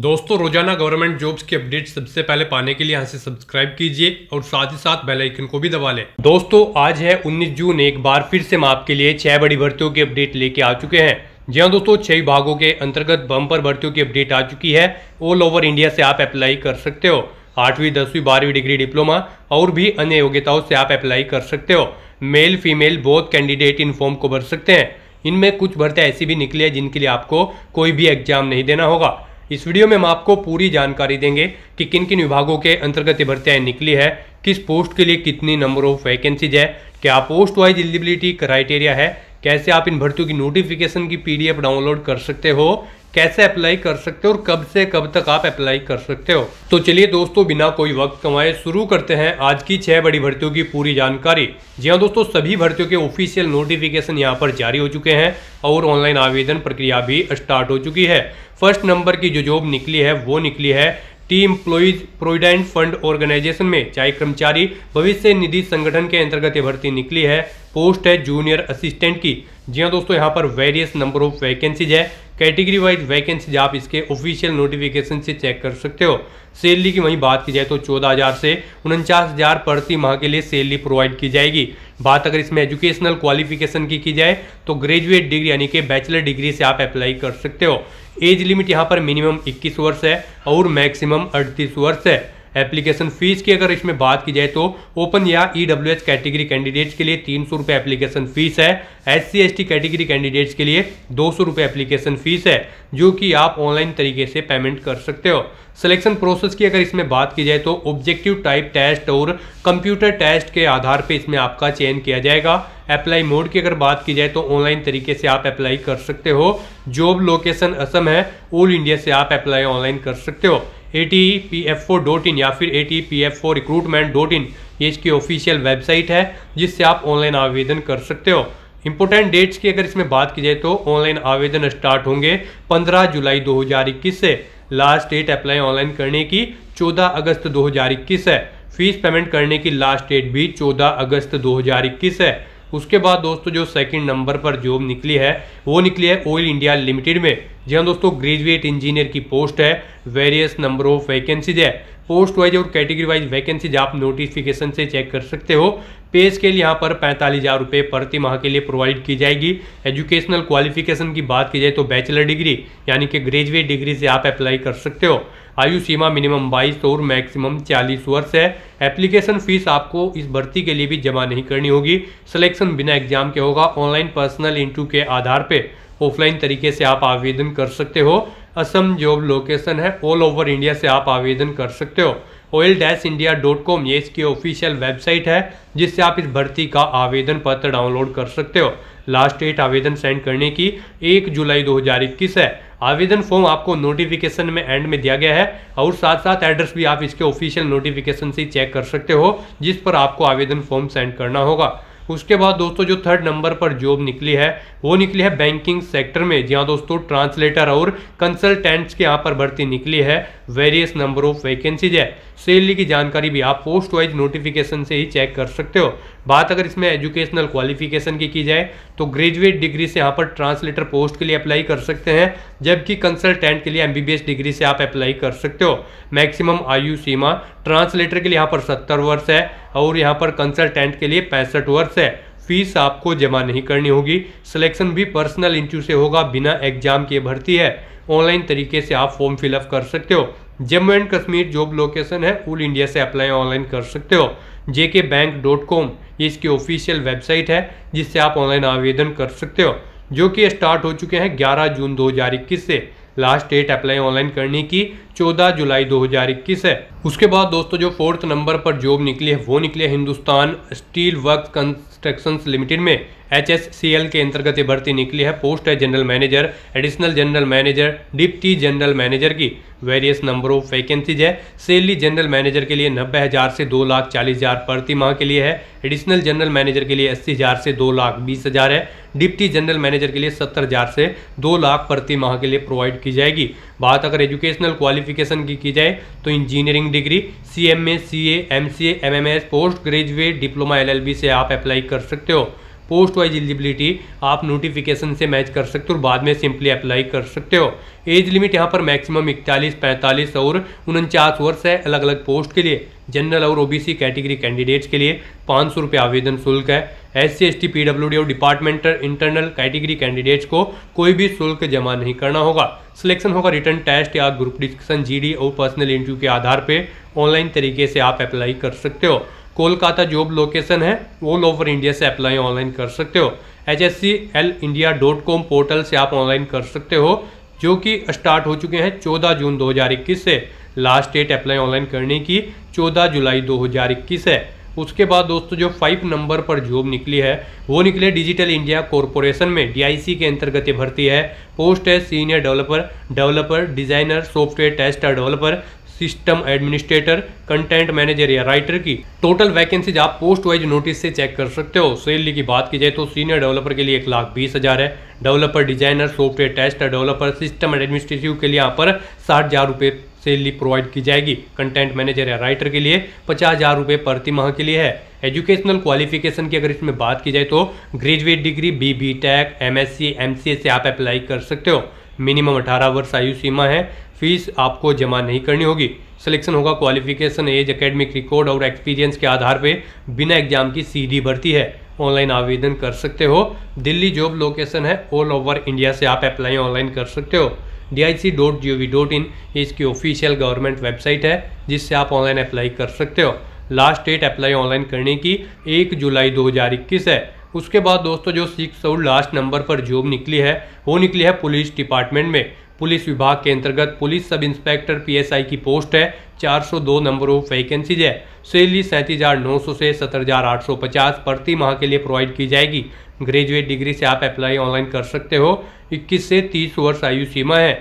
दोस्तों रोजाना government jobs की अपडेट सबसे पहले पाने के लिए यहाँ से सब्सक्राइब कीजिए और साथ ही साथ बेल आइकन को भी दबा लें। दोस्तों आज है 19 जून, एक बार फिर से हम आपके लिए 6 बड़ी भर्तियों की अपडेट लेके आ चुके हैं। जी हाँ दोस्तों, 6 विभागों के अंतर्गत बम्पर भर्तियों की अपडेट आ चुकी है। ऑल ओवर इंडिया से आप अप्लाई कर सकते हो। 8वीं 10वीं 12वीं डिग्री डिप्लोमा और भी अन्य योग्यताओं से आप अप्लाई कर सकते हो। मेल फीमेल बोथ कैंडिडेट इन फॉर्म को भर सकते हैं। इनमें कुछ भर्तियाँ ऐसी भी निकली है जिनके लिए आपको कोई भी एग्जाम नहीं देना होगा। इस वीडियो में हम आपको पूरी जानकारी देंगे कि किन किन विभागों के अंतर्गत ये भर्तियाँ निकली है, किस पोस्ट के लिए कितनी नंबर ऑफ वैकेंसीज है, क्या पोस्ट वाइज एलिजिबिलिटी क्राइटेरिया है, कैसे आप इन भर्तियों की नोटिफिकेशन की पीडीएफ डाउनलोड कर सकते हो, कैसे अप्लाई कर सकते हो और कब से कब तक आप अप्लाई कर सकते हो। तो चलिए दोस्तों, बिना कोई वक्त कमाए शुरू करते हैं आज की 6 बड़ी भर्तियों की पूरी जानकारी। जी हाँ दोस्तों, सभी भर्तियों के ऑफिशियल नोटिफिकेशन यहाँ पर जारी हो चुके हैं और ऑनलाइन आवेदन प्रक्रिया भी स्टार्ट हो चुकी है। फर्स्ट नंबर की जो जॉब निकली है वो निकली है टी एम्प्लॉइज प्रोविडेंट फंड ऑर्गेनाइजेशन में, चाहे कर्मचारी भविष्य निधि संगठन के अंतर्गत ये भर्ती निकली है। पोस्ट है जूनियर असिस्टेंट की। जी हाँ दोस्तों, यहाँ पर वेरियस नंबर ऑफ वैकेंसीज है। कैटेगरी वाइज वैकेंसीज आप इसके ऑफिशियल नोटिफिकेशन से चेक कर सकते हो। सैलरी की वहीं बात की जाए तो 14,000 से 49,000 प्रति माह के लिए सैलरी प्रोवाइड की जाएगी। बात अगर इसमें एजुकेशनल क्वालिफिकेशन की जाए तो ग्रेजुएट डिग्री यानी कि बैचलर डिग्री से आप अप्लाई कर सकते हो। एज लिमिट यहाँ पर मिनिमम 21 वर्ष है और मैक्सिमम 38 वर्ष है। एप्लीकेशन फीस की अगर इसमें बात की जाए तो ओपन या ईडब्ल्यूएस कैटेगरी कैंडिडेट्स के लिए 300 रुपये एप्लीकेशन फीस है। एससी/एसटी कैटेगरी कैंडिडेट्स के लिए 200 रुपये एप्लीकेशन फीस है, जो कि आप ऑनलाइन तरीके से पेमेंट कर सकते हो। सिलेक्शन प्रोसेस की अगर इसमें बात की जाए तो ऑब्जेक्टिव टाइप टेस्ट और कंप्यूटर टेस्ट के आधार पर इसमें आपका चयन किया जाएगा। अप्लाई मोड की अगर बात की जाए तो ऑनलाइन तरीके से आप अप्लाई कर सकते हो। जॉब लोकेशन असम है, ऑल इंडिया से आप अप्लाई ऑनलाइन कर सकते हो। ATPFO.in या फिर ATPFO recruitment.in ये इसकी ऑफिशियल वेबसाइट है जिससे आप ऑनलाइन आवेदन कर सकते हो। इंपॉर्टेंट डेट्स की अगर इसमें बात की जाए तो ऑनलाइन आवेदन स्टार्ट होंगे 15 जुलाई 2021 से। लास्ट डेट अप्लाई ऑनलाइन करने की 14 अगस्त 2021 है। फीस पेमेंट करने की लास्ट डेट भी 14 अगस्त 2021 है। उसके बाद दोस्तों जो सेकंड नंबर पर जॉब निकली है वो निकली है ऑयल इंडिया लिमिटेड में। जी हाँ दोस्तों, ग्रेजुएट इंजीनियर की पोस्ट है। वेरियस नंबर ऑफ वैकेंसीज है। पोस्ट वाइज और कैटेगरी वाइज वैकेंसीज आप नोटिफिकेशन से चेक कर सकते हो। पे स्केल यहाँ पर 45,000 रुपये प्रति माह के लिए प्रोवाइड की जाएगी। एजुकेशनल क्वालिफिकेशन की बात की जाए तो बैचलर डिग्री यानी कि ग्रेजुएट डिग्री से आप अप्लाई कर सकते हो। आयु सीमा मिनिमम 22 और मैक्सिमम 40 वर्ष है। एप्लीकेशन फीस आपको इस भर्ती के लिए भी जमा नहीं करनी होगी। सिलेक्शन बिना एग्जाम के होगा, ऑनलाइन पर्सनल इंटरव्यू के आधार पर। ऑफलाइन तरीके से आप आवेदन कर सकते हो। असम जॉब लोकेशन है। ऑल ओवर इंडिया से आप आवेदन कर सकते हो। oil-india.com ये इसकी ऑफिशियल वेबसाइट है जिससे आप इस भर्ती का आवेदन पत्र डाउनलोड कर सकते हो। लास्ट डेट आवेदन सेंड करने की 1 जुलाई 2021 है। आवेदन फॉर्म आपको नोटिफिकेशन में एंड में दिया गया है और साथ साथ एड्रेस भी आप इसके ऑफिशियल नोटिफिकेशन से चेक कर सकते हो जिस पर आपको आवेदन फॉर्म सेंड करना होगा। उसके बाद दोस्तों जो थर्ड नंबर पर जॉब निकली है वो निकली है बैंकिंग सेक्टर में। जी हाँ दोस्तों, ट्रांसलेटर और कंसल्टेंट्स के यहाँ पर भर्ती निकली है। वेरियस नंबर ऑफ वैकेंसीज है। सैलरी की जानकारी भी आप पोस्ट वाइज नोटिफिकेशन से ही चेक कर सकते हो। बात अगर इसमें एजुकेशनल क्वालिफिकेशन की जाए तो ग्रेजुएट डिग्री से यहाँ पर ट्रांसलेटर पोस्ट के लिए अप्लाई कर सकते हैं, जबकि कंसल्टेंट के लिए MBBS डिग्री से आप अप्लाई कर सकते हो। मैक्सिमम आयु सीमा ट्रांसलेटर के लिए यहाँ पर 70 वर्ष है और यहाँ पर कंसल्टेंट के लिए 65 वर्ष है। फीस आपको जमा नहीं करनी होगी। सिलेक्शन भी पर्सनल इंटरव्यू से होगा, बिना एग्जाम के भर्ती है। ऑनलाइन तरीके से आप फॉर्म फिलअप कर सकते हो। Jammu and Kashmir job location है। ऑल इंडिया से अप्लाई ऑनलाइन कर सकते हो। jkbank.com ये इसकी ऑफिशियल वेबसाइट है जिससे आप ऑनलाइन आवेदन कर सकते हो, जो कि स्टार्ट हो चुके हैं 11 जून 2021 से। लास्ट डेट अप्लाई ऑनलाइन करने की 14 जुलाई 2021 है। उसके बाद दोस्तों जो फोर्थ नंबर पर जॉब निकली है वो निकली है Hindustan steel works constructions limited में। HSCL के अंतर्गत ये भर्ती निकली है। पोस्ट है general manager, additional general manager, deputy general manager की। वेरियस नंबर ऑफ वैकेंसीज है। सैलरी जनरल मैनेजर के लिए 90,000 से 2,40,000 प्रति माह के लिए है। एडिशनल जनरल मैनेजर के लिए 80,000 से 2,20,000 है। डिप्टी जनरल मैनेजर के लिए 70,000 से 2,00,000 प्रति माह के लिए प्रोवाइड की जाएगी। बात अगर एजुकेशनल क्वालिफिकेशन की जाए तो engineering degree, CMA, CA, MCA, MMS, post graduate diploma LLB से आप अप्लाई कर सकते हो। पोस्ट वाइज एलिजिबिलिटी आप नोटिफिकेशन से मैच कर सकते हो और बाद में सिंपली अप्लाई कर सकते हो। एज लिमिट यहाँ पर मैक्सिमम 41, 45 और 49 वर्ष है। अलग अलग पोस्ट के लिए जनरल और ओबीसी कैटेगरी कैंडिडेट्स के लिए 500 रुपये आवेदन शुल्क है। SC ST PWD और डिपार्टमेंट इंटरनल कैटेगरी कैंडिडेट्स को कोई भी शुल्क जमा नहीं करना होगा। सिलेक्शन होगा रिटर्न टेस्ट या ग्रुप डिस्कशन, GD और पर्सनल इंटरव्यू के आधार पे ऑनलाइन तरीके से आप अप्लाई कर सकते हो। कोलकाता जॉब लोकेशन है, ऑल ओवर इंडिया से अप्लाई ऑनलाइन कर सकते हो। HSCL India.com पोर्टल से आप ऑनलाइन कर सकते हो, जो कि स्टार्ट हो चुके हैं 14 जून 2021 से। लास्ट डेट अप्लाई ऑनलाइन करने की 14 जुलाई 2021 है। उसके बाद दोस्तों जो 5 नंबर पर जॉब निकली है वो निकले डिजिटल इंडिया कॉरपोरेशन में, DIC के अंतर्गत भर्ती है। पोस्ट है senior developer, developer designer, software tester developer, system administrator, content manager या राइटर की टोटल वैकेंसीज आप पोस्ट वाइज नोटिस से चेक कर सकते हो। सैलरी की बात की जाए तो सीनियर डेवलपर के लिए 1,20,000 है, developer designer, software tester developer, system administrative के लिए यहाँ पर 60,000 रुपये सैलरी प्रोवाइड की जाएगी। कंटेंट मैनेजर या राइटर के लिए 50,000 रुपये प्रति माह के लिए है। एजुकेशनल क्वालिफिकेशन की अगर इसमें बात की जाए तो graduate degree, BB Tech, MSc MCA से आप अप्लाई कर सकते हो। मिनिमम 18 वर्ष आयु सीमा है। फीस आपको जमा नहीं करनी होगी। सिलेक्शन होगा क्वालिफिकेशन, एज, एकेडमिक रिकॉर्ड और एक्सपीरियंस के आधार पे बिना एग्जाम की CD भर्ती है। ऑनलाइन आवेदन कर सकते हो। दिल्ली जॉब लोकेशन है, ऑल ओवर इंडिया से आप अप्लाई ऑनलाइन कर सकते हो। dic.gov.in इसकी ऑफिशियल गवर्नमेंट वेबसाइट है जिससे आप ऑनलाइन अप्लाई कर सकते हो। लास्ट डेट अप्लाई ऑनलाइन करने की 1 जुलाई 2021 है। उसके बाद दोस्तों जो 6 और लास्ट नंबर पर जॉब निकली है वो निकली है पुलिस डिपार्टमेंट में। पुलिस विभाग के अंतर्गत पुलिस सब इंस्पेक्टर PSI की पोस्ट है। 402 नंबर ऑफ वैकेंसीज है। सैलरी 37,900 से 17,850 प्रति माह के लिए प्रोवाइड की जाएगी। ग्रेजुएट डिग्री से आप अप्लाई ऑनलाइन कर सकते हो। 21 से 30 वर्ष आयु सीमा है।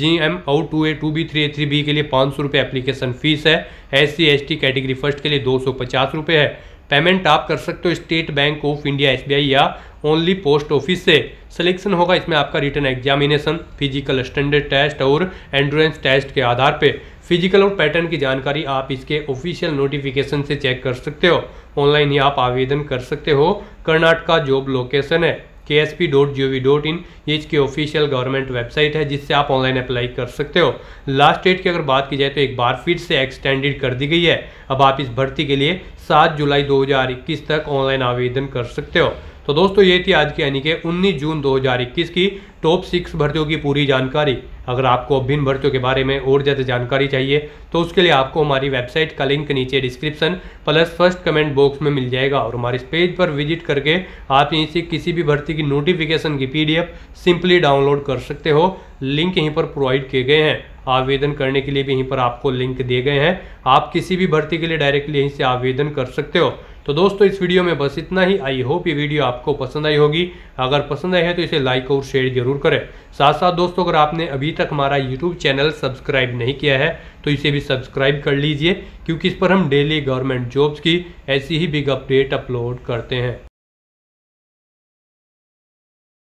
GM और 2A, 2B, 3A, 3B के लिए 500 रुपये एप्लीकेशन फीस है। SC ST कैटेगरी फर्स्ट के लिए 250 रुपये है। पेमेंट आप कर सकते हो state bank of India SBI या ओनली पोस्ट ऑफिस से। सिलेक्शन होगा इसमें आपका written examination, physical standard test और एंड्योरेंस टेस्ट के आधार पे। फिजिकल और पैटर्न की जानकारी आप इसके ऑफिशियल नोटिफिकेशन से चेक कर सकते हो। ऑनलाइन ही आप आवेदन कर सकते हो। कर्नाटका जॉब लोकेशन है। KSP.gov.in ये इसकी ऑफिशियल गवर्नमेंट वेबसाइट है जिससे आप ऑनलाइन अप्लाई कर सकते हो। लास्ट डेट की अगर बात की जाए तो एक बार फिर से एक्सटेंडेड कर दी गई है। अब आप इस भर्ती के लिए 7 जुलाई 2021 तक ऑनलाइन आवेदन कर सकते हो। तो दोस्तों ये थी आज की यानी कि 19 जून 2021 की टॉप 6 भर्तियों की पूरी जानकारी। अगर आपको अब इन भर्तियों के बारे में और ज़्यादा जानकारी चाहिए तो उसके लिए आपको हमारी वेबसाइट का लिंक नीचे description plus first comment box में मिल जाएगा और हमारे इस पेज पर विजिट करके आप यहीं से किसी भी भर्ती की नोटिफिकेशन की PDF सिंपली डाउनलोड कर सकते हो। लिंक यहीं पर प्रोवाइड किए गए हैं। आवेदन करने के लिए भी यहीं पर आपको लिंक दिए गए हैं। आप किसी भी भर्ती के लिए डायरेक्टली यहीं से आवेदन कर सकते हो। तो दोस्तों इस वीडियो में बस इतना ही। आई होप ये वीडियो आपको पसंद आई होगी। अगर पसंद आई है तो इसे लाइक और शेयर जरूर करें। साथ साथ दोस्तों अगर आपने अभी तक हमारा YouTube चैनल सब्सक्राइब नहीं किया है तो इसे भी सब्सक्राइब कर लीजिए, क्योंकि इस पर हम डेली गवर्नमेंट जॉब्स की ऐसी ही बिग अपडेट अपलोड करते हैं।